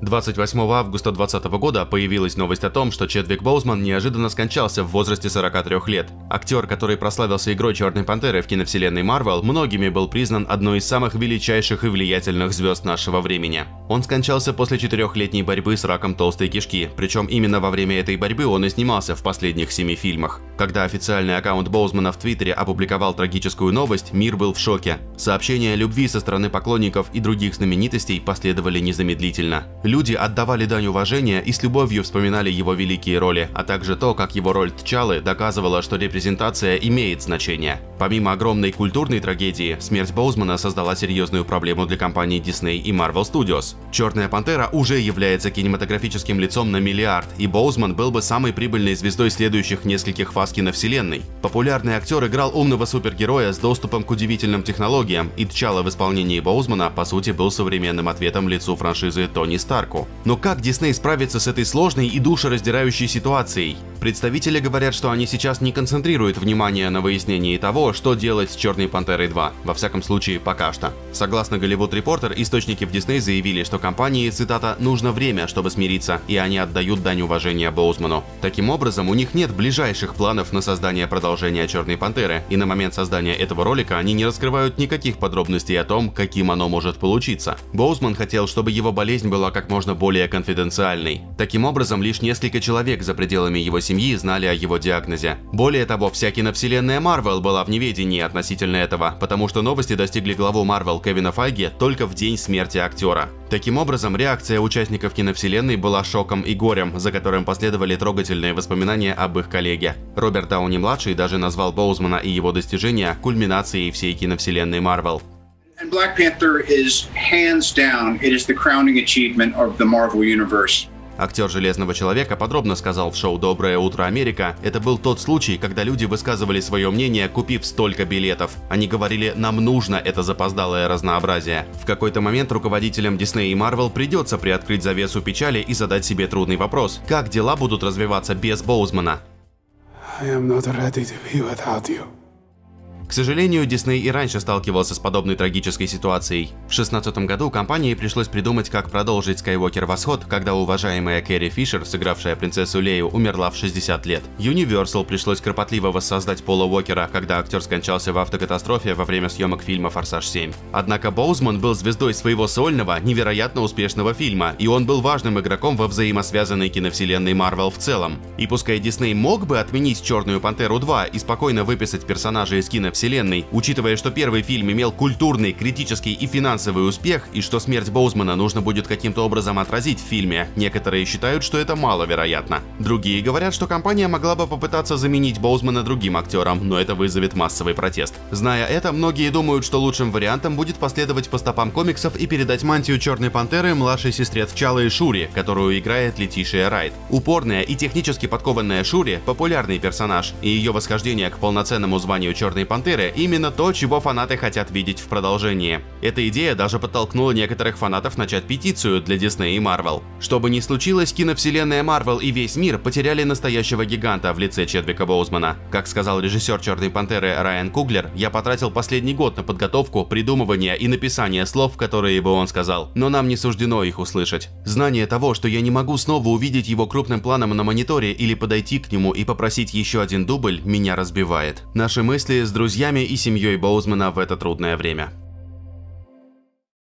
28 августа 2020 года появилась новость о том, что Чедвик Боузман неожиданно скончался в возрасте 43 лет. Актер, который прославился игрой Черной Пантеры в киновселенной Marvel, многими был признан одной из самых величайших и влиятельных звезд нашего времени. Он скончался после 4-летней борьбы с раком толстой кишки, причем именно во время этой борьбы он и снимался в последних 7 фильмах. Когда официальный аккаунт Боузмана в Твиттере опубликовал трагическую новость, мир был в шоке. Сообщения о любви со стороны поклонников и других знаменитостей последовали незамедлительно. Люди отдавали дань уважения и с любовью вспоминали его великие роли, а также то, как его роль T'Challa доказывала, что репрезентация имеет значение. Помимо огромной культурной трагедии, смерть Боузмана создала серьезную проблему для компаний Disney и Marvel Studios. «Черная пантера» уже является кинематографическим лицом на миллиард, и Боузман был бы самой прибыльной звездой следующих нескольких фаз киновселенной. Популярный актер играл умного супергероя с доступом к удивительным технологиям, и T'Challa в исполнении Боузмана, по сути, был современным ответом лицу франшизы Тони Старку. Но как Disney справится с этой сложной и душераздирающей ситуацией? Представители говорят, что они сейчас не концентрируют внимание на выяснении того, что делать с «Черной пантерой 2», во всяком случае, пока что. Согласно Hollywood Reporter, источники в Disney заявили, что компании, цитата, «нужно время, чтобы смириться», и они отдают дань уважения Боузману. Таким образом, у них нет ближайших планов на создание продолжения «Черной пантеры», и на момент создания этого ролика они не раскрывают никаких подробностей о том, каким оно может получиться. Боузман хотел, чтобы его болезнь была как можно более конфиденциальной. Таким образом, лишь несколько человек за пределами его семьи знали о его диагнозе. Более того, вся киновселенная Marvel была в неведении относительно этого, потому что новости достигли главу Marvel Кевина Файги только в день смерти актера. Таким образом, реакция участников киновселенной была шоком и горем, за которым последовали трогательные воспоминания об их коллеге. Роберт Дауни-младший даже назвал Боузмана и его достижения кульминацией всей киновселенной Marvel. Актер «Железного человека» подробно сказал в шоу «Доброе утро Америка», это был тот случай, когда люди высказывали свое мнение, купив столько билетов. Они говорили, нам нужно это запоздалое разнообразие. В какой-то момент руководителям Disney и Marvel придется приоткрыть завесу печали и задать себе трудный вопрос. Как дела будут развиваться без Боузмана? К сожалению, Disney и раньше сталкивался с подобной трагической ситуацией. В 2016 году компании пришлось придумать, как продолжить «Скайуокер. Восход», когда уважаемая Кэрри Фишер, сыгравшая принцессу Лею, умерла в 60 лет. Universal пришлось кропотливо воссоздать Пола Уокера, когда актер скончался в автокатастрофе во время съемок фильма «Форсаж 7». Однако Боузман был звездой своего сольного, невероятно успешного фильма, и он был важным игроком во взаимосвязанной киновселенной Marvel в целом. И пускай Disney мог бы отменить «Черную пантеру 2» и спокойно выписать персонажа из киновселенной, учитывая, что первый фильм имел культурный, критический и финансовый успех, и что смерть Боузмана нужно будет каким-то образом отразить в фильме, некоторые считают, что это маловероятно. Другие говорят, что компания могла бы попытаться заменить Боузмана другим актером, но это вызовет массовый протест. Зная это, многие думают, что лучшим вариантом будет последовать по стопам комиксов и передать мантию Черной пантеры младшей сестре T'Challa и Шури, которую играет Летишия Райт. Упорная и технически подкованная Шури – популярный персонаж, и ее восхождение к полноценному званию Черной пантеры именно то, чего фанаты хотят видеть в продолжении. Эта идея даже подтолкнула некоторых фанатов начать петицию для Disney и Marvel. Что бы ни случилось, киновселенная Marvel и весь мир потеряли настоящего гиганта в лице Чедвика Боузмана. Как сказал режиссер «Черной пантеры» Райан Куглер, я потратил последний год на подготовку, придумывание и написание слов, которые бы он сказал, но нам не суждено их услышать. Знание того, что я не могу снова увидеть его крупным планом на мониторе или подойти к нему и попросить еще один дубль, меня разбивает. Наши мысли с друзьями и семьей Боузмана в это трудное время.